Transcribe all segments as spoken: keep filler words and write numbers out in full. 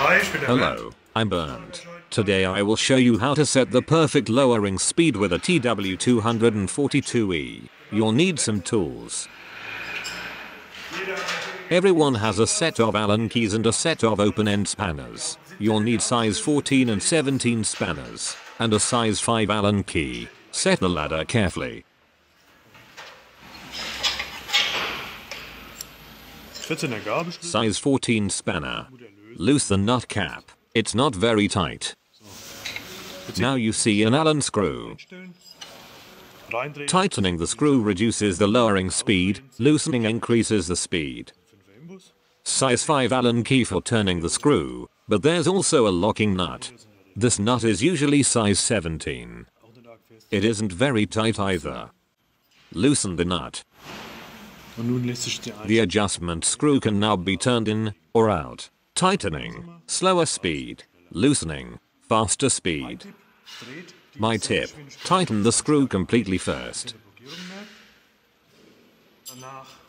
Hello, I'm Bernd. Today I will show you how to set the perfect lowering speed with a T W two forty-two E. You'll need some tools. Everyone has a set of Allen keys and a set of open-end spanners. You'll need size fourteen and seventeen spanners, and a size five Allen key. Set the ladder carefully. Size fourteen spanner. Loose the nut cap. It's not very tight. Now you see an Allen screw. Tightening the screw reduces the lowering speed, loosening increases the speed. Size five Allen key for turning the screw, but there's also a locking nut. This nut is usually size seventeen. It isn't very tight either. Loosen the nut. The adjustment screw can now be turned in or out. Tightening, slower speed. Loosening, faster speed. My tip, tighten the screw completely first.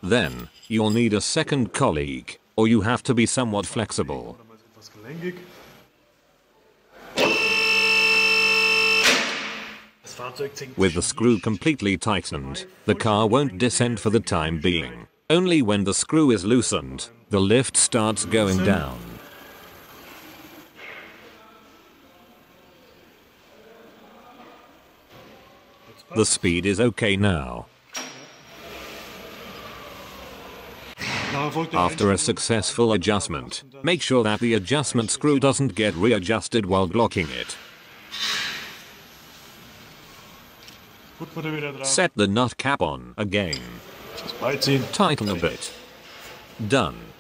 Then, you'll need a second colleague, or you have to be somewhat flexible. With the screw completely tightened, the car won't descend for the time being. Only when the screw is loosened, the lift starts going down. The speed is okay now. After a successful adjustment, make sure that the adjustment screw doesn't get readjusted while blocking it. Set the nut cap on again. Tighten a bit. Done.